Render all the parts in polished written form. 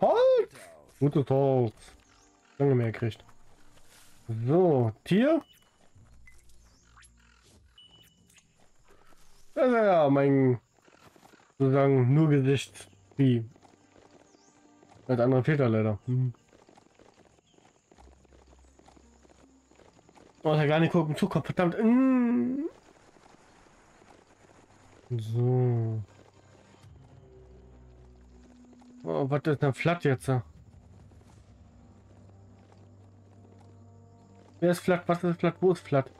Halt! Gutes Holz. Lange mehr gekriegt. So, Tier. Ja, mein sozusagen nur Gesicht. Wie? Das andere fehlt da leider. Oh, ja gar nicht gucken, Zucker, verdammt. So. Oh, was ist denn Flat jetzt? Wer ist Flat? Was ist Flat? Wo ist Flat?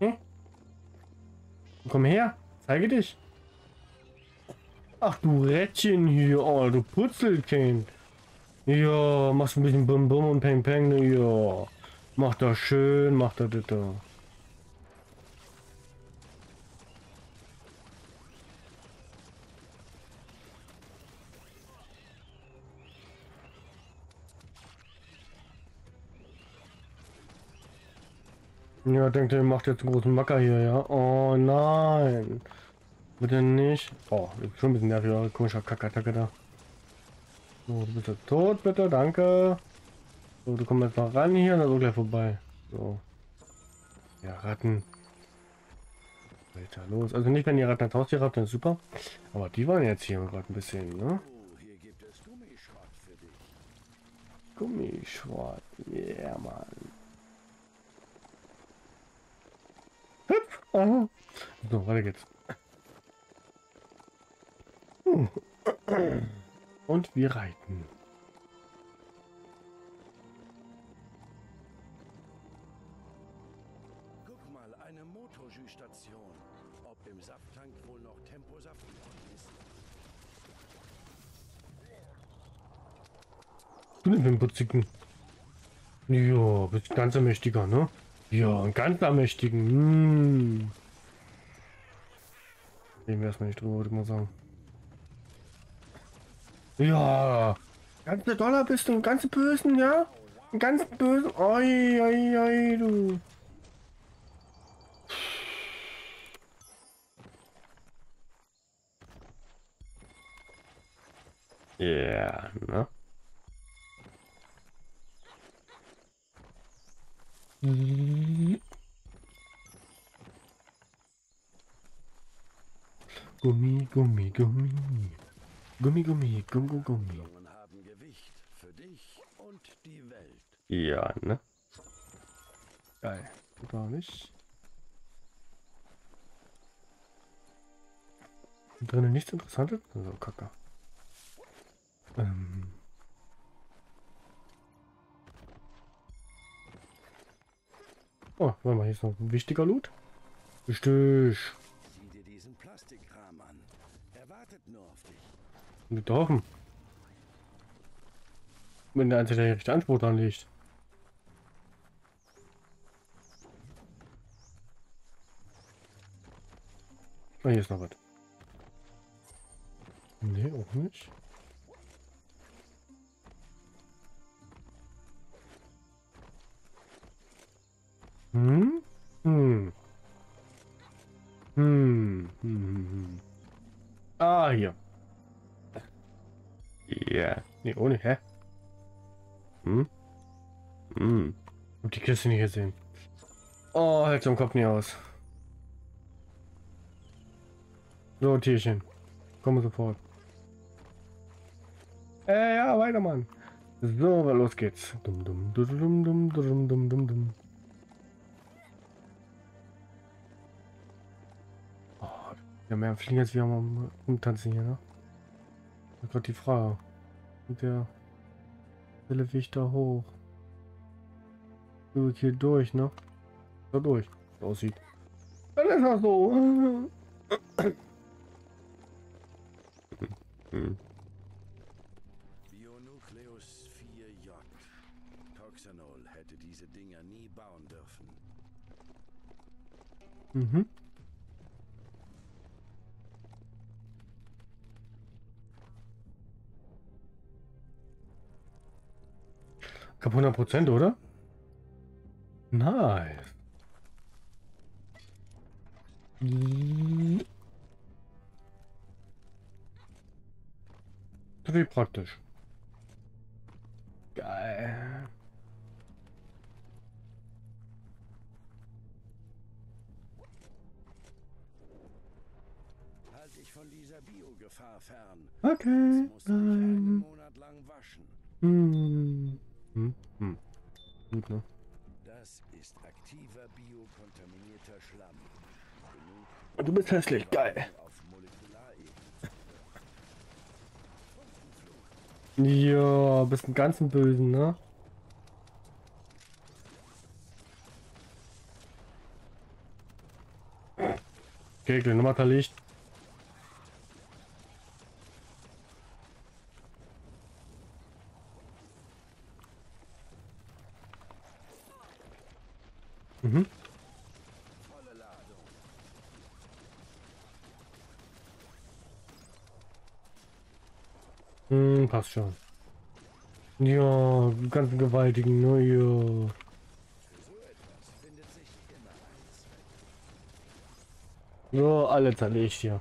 Hm? Komm her, zeige dich. Ach du Rädchen hier, oh, du Putzelkind. Ja, machst ein bisschen Bum Bum und Peng Peng, ja. Mach das schön, mach das bitte. Ja, denkt ihr, macht jetzt einen großen Macker hier, ja? Oh nein. Bitte nicht. Oh, schon ein bisschen nervig, komischer Kackattacke da. So, du bist jetzt tot, bitte, danke. So, du kommst jetzt mal ran hier und dann so gleich vorbei. So. Ja, Ratten. Alter, los. Also nicht, wenn ihr Ratten ins Haus hier habt, dann ist super. Aber die waren jetzt hier gerade ein bisschen, ne? Oh, hier gibt es Gummischrott für dich. Gummischrott, yeah, Mann. Hüpf! Aha. So, weiter geht's. Und wir reiten. Guck mal, eine Motorjü-Station. Ob im Safttank wohl noch Temposaft ist. Du nimmst den Putzigen. Ja, bist ganz ermächtiger, ne? Ja, ein ganz ermächtigen. Hm. Nehmen wir erstmal nicht drüber, würde ich mal sagen. Ja, ganze Dollar bist du, einen ganzen Bösen, ja? Einen ganzen Bösen, oi, oi, oi, du. Ja, yeah, ne? Gummi, Gummi, Gummi. Gummi, Gummi, Gummi, Gummi. Haben Gewicht für dich und die Welt. Ja, ne? Geil. Gar nicht. Drinnen nichts Interessantes? Also, Kacke. Oh, warte mal, hier ist noch ein wichtiger Loot. Richtig. Sieh dir diesen Plastikrahmen an. Er wartet nur auf dich. Mit Dorfen. Wenn der einzige richtige Antwort anliegt. Ah, hier ist noch was. Nee, auch nicht. Hm? Hm. Hm. Hm. Hm. Ah, hier. Ja. Nee, ohne, hä? Hm? Hm. Hab die Kiste nicht gesehen. Oh, hält so im Kopf nie aus. So, Tierchen. Komm sofort. Ja, weiter, Mann. So, los geht's. Dum, dum, dum, dum, dum, dum, dum, dum. Oh, wir haben mehr Fliegen als wir am Umtanzen hier, ne? Gerade die Frage. Und der Wille ich da hoch. Hier durch, ne? Da durch. So aussieht. Dann ist das so. Bionukleus 4J. Toxanol hätte diese Dinger nie bauen dürfen. Mhm. Ab 100%, oder? Nein. Wie praktisch. Geil. Halt dich von dieser Biogefahr fern. Okay. Jetzt musst du dich einen Monat lang waschen. Gut, ne? Das ist aktiver biokontaminierter Schlamm. Und du bist hässlich, geil. Ja, bist ein ganzen Bösen, ne? Kegel, nochmal da Licht. Passt schon. Ja, ganz gewaltigen, ne? Ja. So, alle zerlegt hier.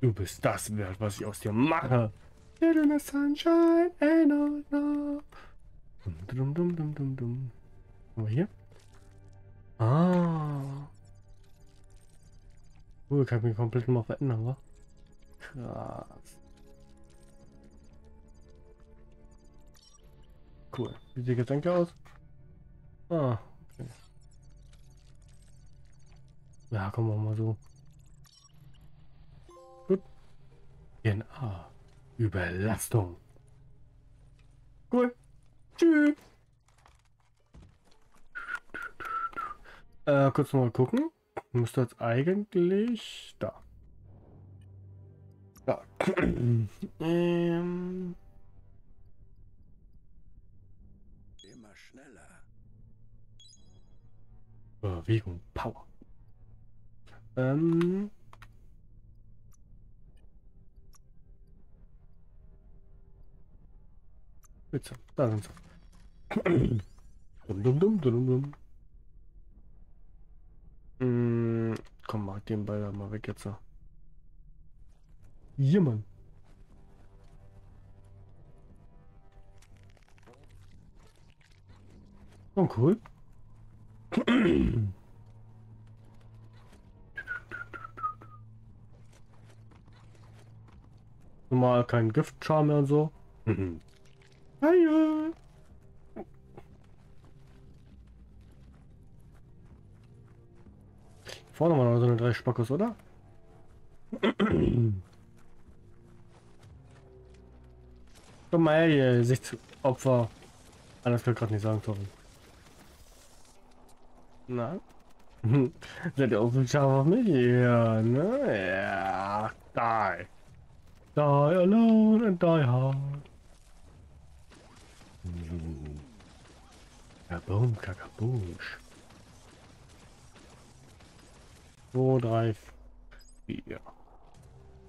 Du bist das wert, was ich aus dir mache. Little Miss Sunshine, ain't no love. Dum, dum, dum, dum, dum. Guck mal hier. Ah. Kann ich mich komplett mal verändern, wa? Krass. Cool. Wie sieht Getränke aus? Ah, okay. Ja, komm, machen wir mal so. Gut. DNA. Überlastung. Cool. Tschüss. Kurz noch mal gucken. Müsste jetzt eigentlich da. Ja. Immer schneller. Bewegung, Power. Bitte, da sind sie. Dum, dum, dum, dum, dum. Komm, mach den Ball da mal weg jetzt. So. Jemand. Oh, cool. Normal kein Giftscharm mehr und so. Hi. Vorne mal noch so eine 3 Spackos, oder? Komm mal her, ihr Sichtsopfer. Anders kann ich gerade nicht sagen, sorry. Na? Seid ihr auch so scharf auf mich? Ja, ne? Ja, die. Die alone and die hard. Kaboom, kakabusch. 2, 3, 4.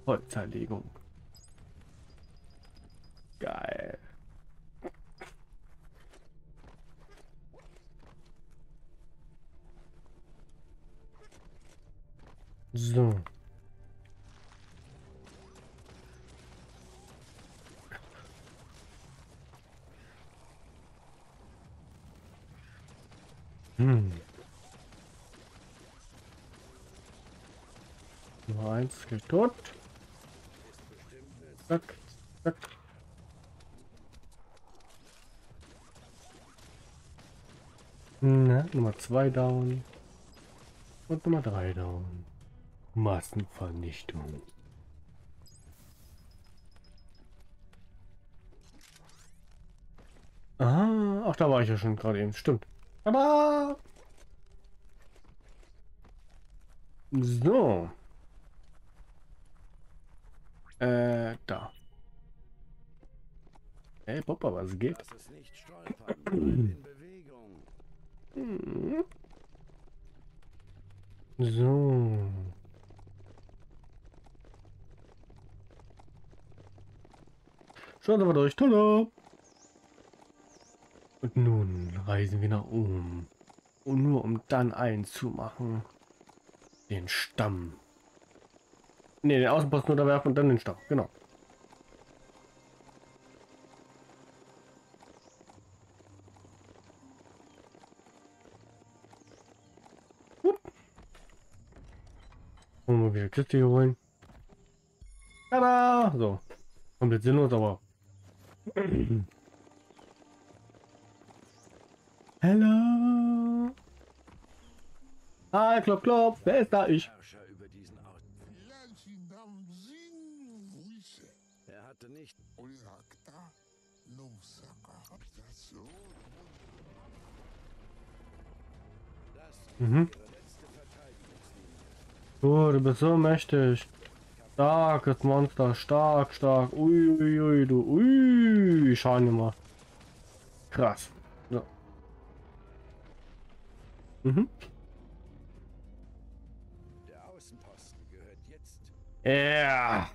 Holzerlegung. Geil. So. Nummer 1 geht tot. Zack, zack. Na, Nummer 2 down und Nummer 3 down. Massenvernichtung. Ah, ach, da war ich ja schon gerade eben. Stimmt. Aber so. Da. Ey, Papa, was geht? Das ist nicht stolpern. So. Schauen wir mal durch. Tada! Und nun reisen wir nach oben. Und nur um dann einzumachen. Den Stamm. Ne, den Außenposten unterwerfen und dann den Stamm. Genau. irgendwie eine Kiste hier holen. Tada! So. Komplett sinnlos, aber... Hallo! Hi, klopf, klopf! Wer ist da? Ich! Er hatte nicht... Mhm. Oh, du bist so mächtig. Starkes Monster, stark, stark. Uiuiui, ui, du. Ui, schauen wir mal. Krass. Ja. Mhm. Der Außenposten gehört jetzt. Ja.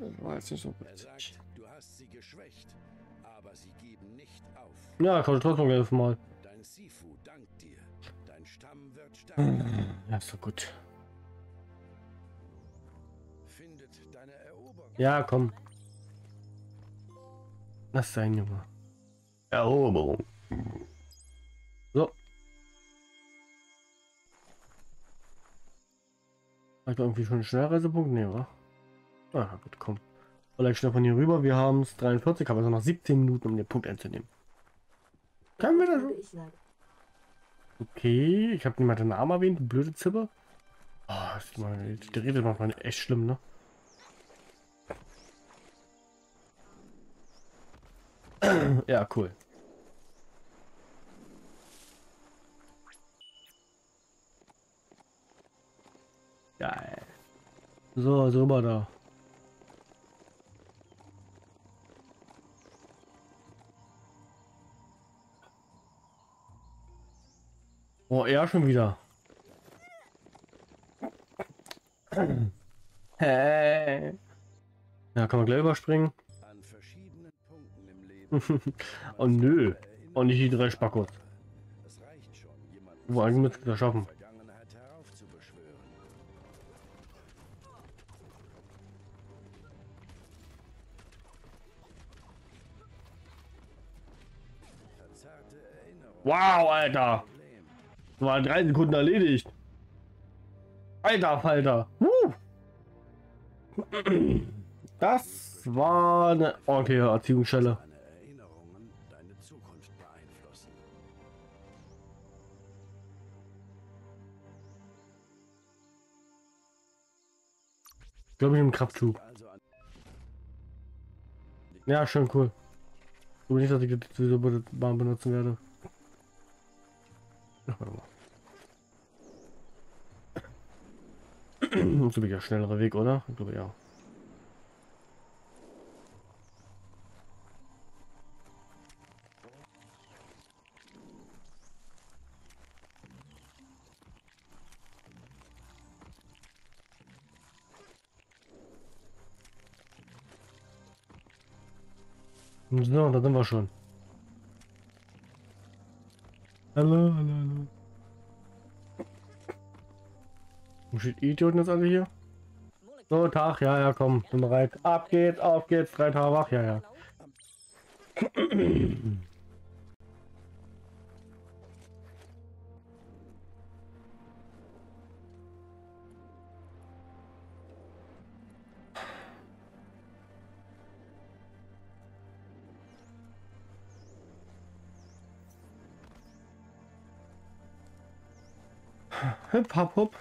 Das war jetzt nicht so witzig. Er sagt, du hast sie geschwächt, aber sie geben nicht auf. Ja, kann ich trotzdem helfen mal. Dein Sifu dankt dir. Dein Stamm wird stärker. Ja, so gut. Findet deine Eroberung. Ja, komm. Lass sein, Junge. Eroberung. So. Hat er irgendwie schon einen Schnellreisepunkt? Nee, wa? Ah, gut, komm. Vielleicht schnell von hier rüber. Wir haben es 43, haben also noch 17 Minuten, um den Punkt einzunehmen. Können wir das? Okay, ich habe niemanden den Namen erwähnt, blöde Zipper. Oh, ist mal, die Rede macht man echt schlimm, ne? Ja, cool. Geil. So, so mal da. Oh, er schon wieder. Hey. Ja, kann man gleich überspringen. An verschiedenen Punkten im Leben. Oh nö. Und nicht die drei Spackos. Das reicht schon, jemanden wo eigentlich müssen wir das schaffen. Wow, Alter. War 3 Sekunden erledigt. Alter Falter. Das war eine ordentliche Erziehungsstelle. Ich glaube, ich bin im Kraftzug. Ja, schön cool. Ich glaube nicht, dass ich diese Bahn benutzen werde. Ach, warte mal. So bin ich schnellerer Weg, oder? Ich glaube ja. So, da sind wir schon. Hallo, hallo, hallo. Steht Idioten jetzt alle hier? So, Tag, ja, ja, komm, bin bereit. Ab geht's, auf geht's, 3 Tage wach, ja, ja. Hip, hop, hop.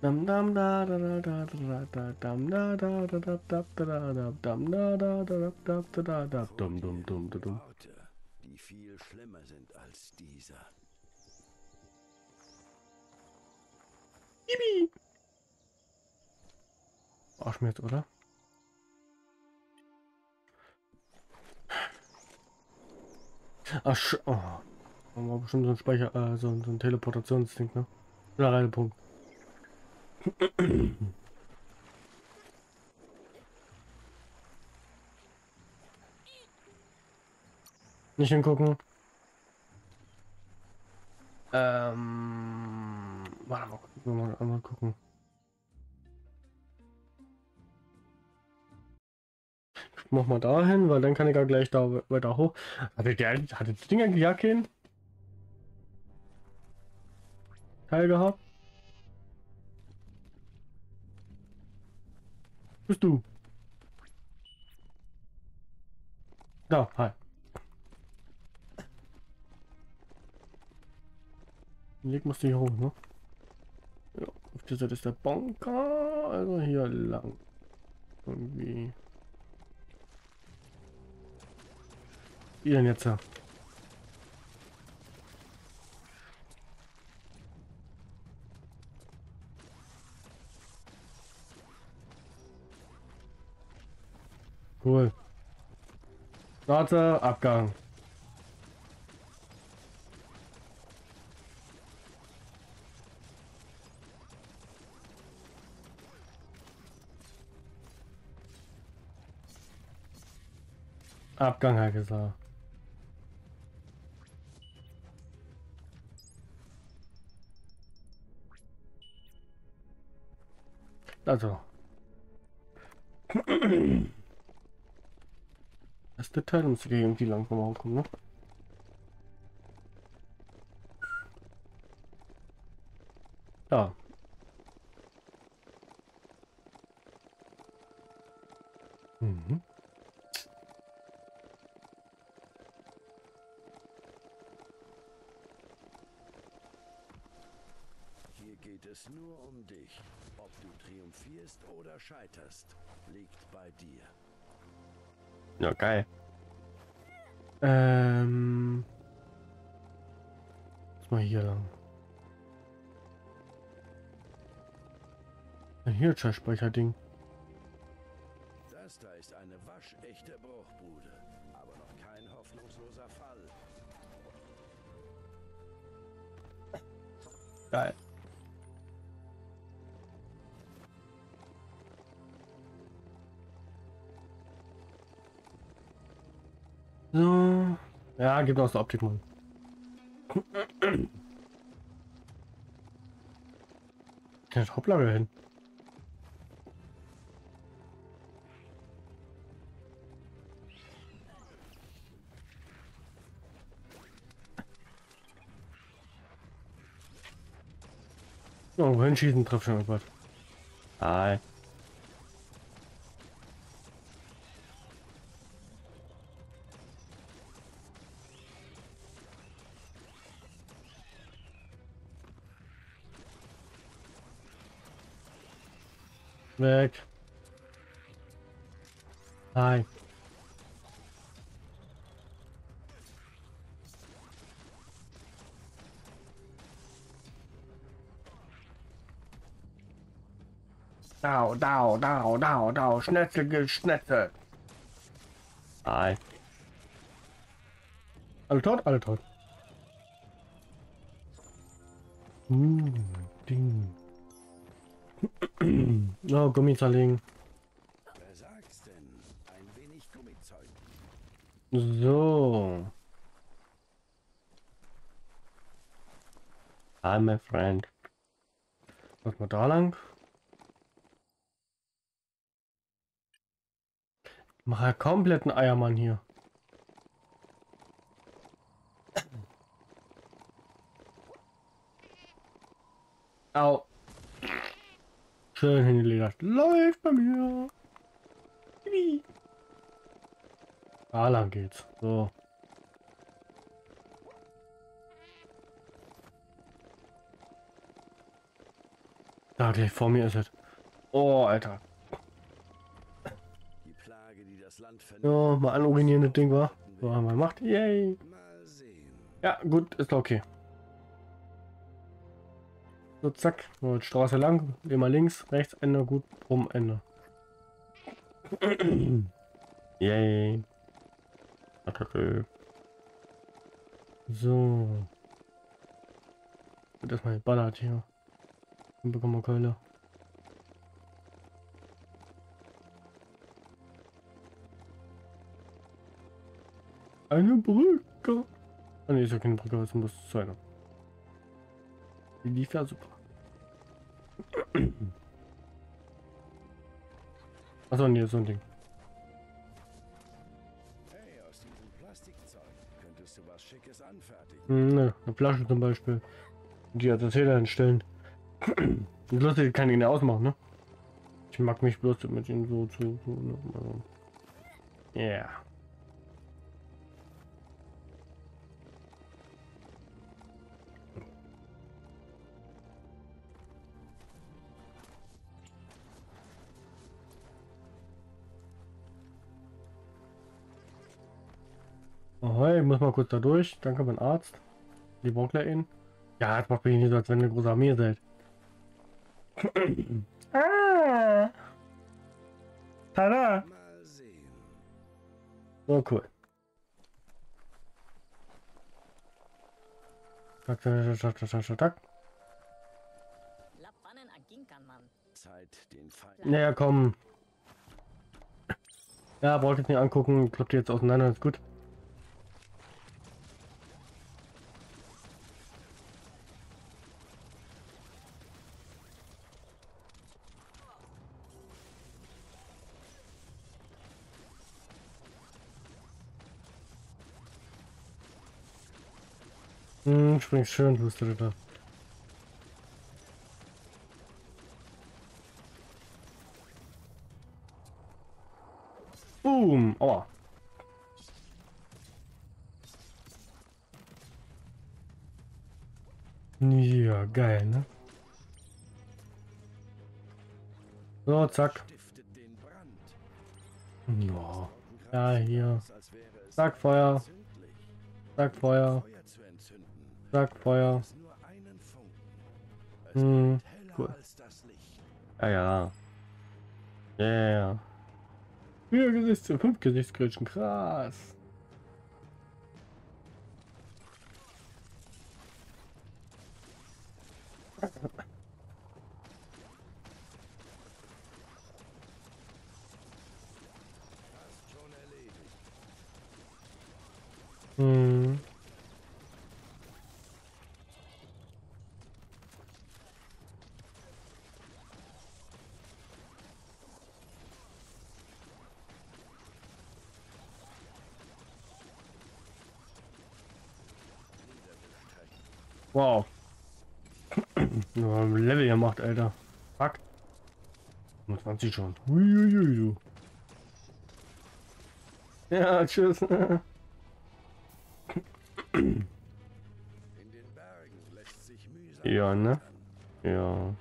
Dam dam da da da da da da dam da da da da da da da dam da da da da da da da dum dum dum dum. Die viel schlimmer sind als dieser. Bibi. Arschmiert, oder? Ach, oh. Haben wir bestimmt so ein Speicher, so ein Teleportationsding, ne? Oder Reisepunkt. Nicht hingucken. Warte mal gucken. Ich mach mal dahin, weil dann kann ich ja gleich da weiter hoch. Hatte das Ding eigentlich ja keinen? Teil gehabt? Bist du? Da, hi. Den Weg musst du hier hoch, ne? Ja, auf dieser Seite ist der Bunker, also hier lang. Irgendwie. Wie denn jetzt? Ja? Cool. Warte, Abgang. Abgang, hat gesagt. Also. Das ist der Teil, um zu gehen, irgendwie langsam aufkommen, ne? Ja. Mhm. Hier geht es nur um dich. Ob du triumphierst oder scheiterst, liegt bei dir. Ja, geil. Jetzt mal hier lang. Hier ist das Speicherding. Das da ist eine waschechte Bruchbude, aber noch kein hoffnungsloser Fall. Geil. So. Ja, gibt aus der Optik mal. Der Hauptlager hin. Oh, wohin schießen, trifft schon irgendwas. Hi. Weg. Nein. Dau, dau, dau, dau, dau, Schnetzel geschnetzelt. Nein. Alle tot, alle tot. Ding. Oh, Gummi zerlegen. Wer sagt's denn? Ein wenig Gummizeug. So. Hi, my friend. Was mal da lang? Ich mache ja kompletten Eiermann hier. Au. Schön hingelegt. Läuft bei mir. Wie? Da lang geht's. So. Da gleich vor mir ist es. Oh, Alter. Die Plage, die das Land vernichtet. Ja, mal anurinieren das Ding, war. So haben wir gemacht. Yay. Ja, gut, ist okay. So, zack, Straße lang, immer links, rechts, Ende, gut, rum, Ende. Yay. So. Das mal ballert hier. Dann bekommen wir Keule. Eine Brücke. Ah, ne, ist ja keine Brücke, es muss sein. Die lief ja super. Achso, nee, so ein Ding. Hey, aus diesem Plastikzeug könntest du was Schickes anfertigen. Ne, eine Flasche zum Beispiel. die Erzähler hinstellen. Die Lustige kann ihn ja ausmachen, ne? Ich mag mich bloß mit ihm so zu. Ja. Yeah. Oh, hey, muss mal kurz da durch. Danke, mein Arzt. Die braucht er ihn. Ja, das macht mich nicht so, als wenn ihr eine große Armee seid. Ah. Tada! Mal sehen. So cool. Tack. Naja, komm. Ja, braucht jetzt nicht angucken. Klappt jetzt auseinander, ist gut. Springst schön, du bist da. Boom! Aua! Ja, geil, ne? So, zack. No. Ja, hier. Zack, Feuer. Zack, Feuer. Zack, Feuer. Hm, cool. Ja, ja. Ja, ja. 4 Gesichtsgrätschen, krass. Hm. Wow. Level gemacht, Alter. Fuck. 20 schon. Uiuiui. Ja, tschüss. In den Bergen lässt sich mühsam. Ja, ne? Ja.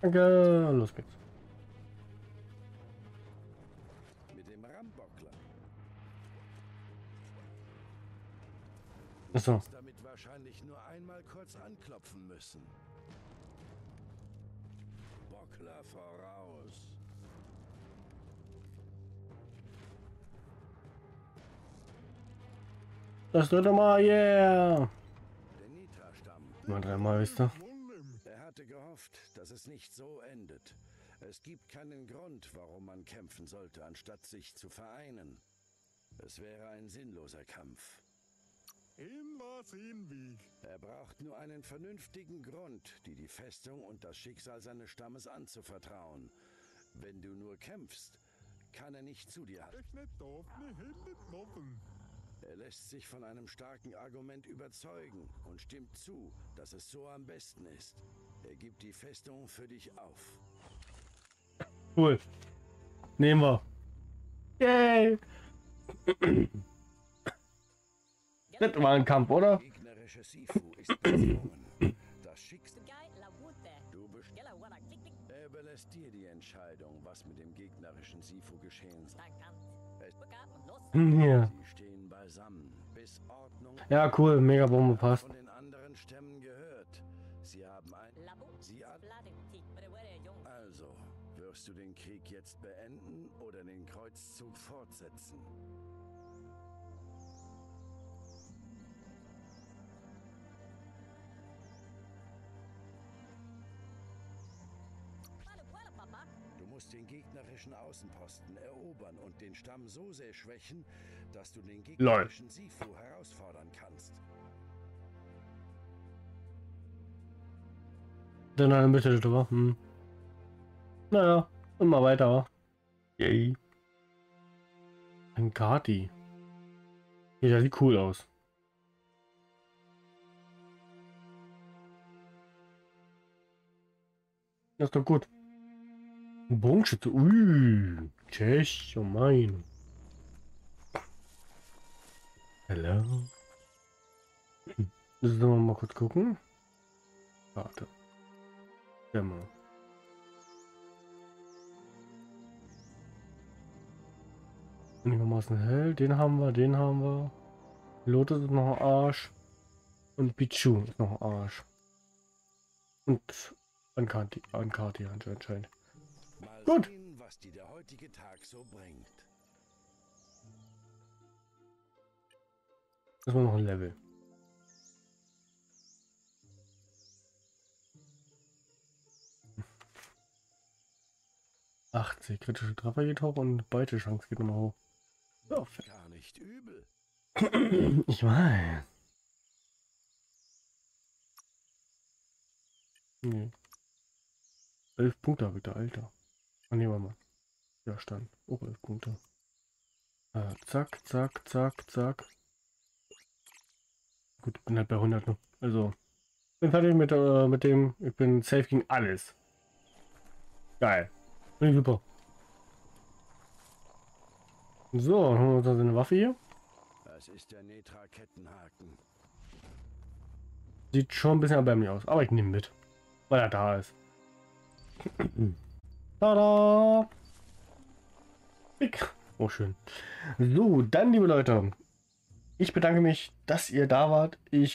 Danke. Los geht's. So. Damit wahrscheinlich nur einmal kurz anklopfen müssen. Bockler voraus. Das dritte Mal, yeah. Der Nitra-Stamm. Mal 3 Mal ist er. Er hatte gehofft, dass es nicht so endet. Es gibt keinen Grund, warum man kämpfen sollte, anstatt sich zu vereinen. Es wäre ein sinnloser Kampf. Immer Sinnweg. Er braucht nur einen vernünftigen Grund, die Festung und das Schicksal seines Stammes anzuvertrauen. Wenn du nur kämpfst, kann er nicht zu dir halten. Er lässt sich von einem starken Argument überzeugen und stimmt zu, dass es so am besten ist. Er gibt die Festung für dich auf. Cool. Nehmen wir. Yay! Das war ein Kampf, oder? Er überlässt dir die Entscheidung, was mit dem gegnerischen Sifu geschehen soll. Ja. Ja, cool, mega Bombe passt. Also, wirst du den Krieg jetzt beenden oder den Kreuzzug fortsetzen? Den gegnerischen Außenposten erobern und den Stamm so sehr schwächen, dass du den gegnerischen Sifu herausfordern kannst. Dann ein bisschen drüber. Hm. Naja, immer weiter. Yay. Ein Kati. Ja, sieht cool aus. Das ist doch gut. Bogenschütze. Ui. Tschech, oh mein. Hallo. Sollen wir mal kurz gucken? Warte. Ja, mal. Einigermaßen hell. Den haben wir, den haben wir. Lotus ist noch ein Arsch. Und Pichu ist noch ein Arsch. Und Ankati anscheinend. Mal gut sehen, was dir der heutige Tag so bringt. Das war noch ein Level. Kritische Treffer geht hoch und Beutechance geht nochmal hoch. So, gar nicht übel. Ich weiß. Nee. 11 Punkte bitte, Alter. Ach, nehmen wir mal. Ja, stand. Auch 11 Punkte. Zack, zack, zack, zack. Gut, bin halt bei 100 noch. Also, bin fertig mit dem. Ich bin safe gegen alles. Geil. Super. So, haben wir uns also eine Waffe hier. Das ist der Netra-Kettenhaken. Sieht schon ein bisschen erbärmlich aus, aber ich nehme mit, weil er da ist. Tada! Oh, schön. So, dann, liebe Leute, ich bedanke mich, dass ihr da wart. Ich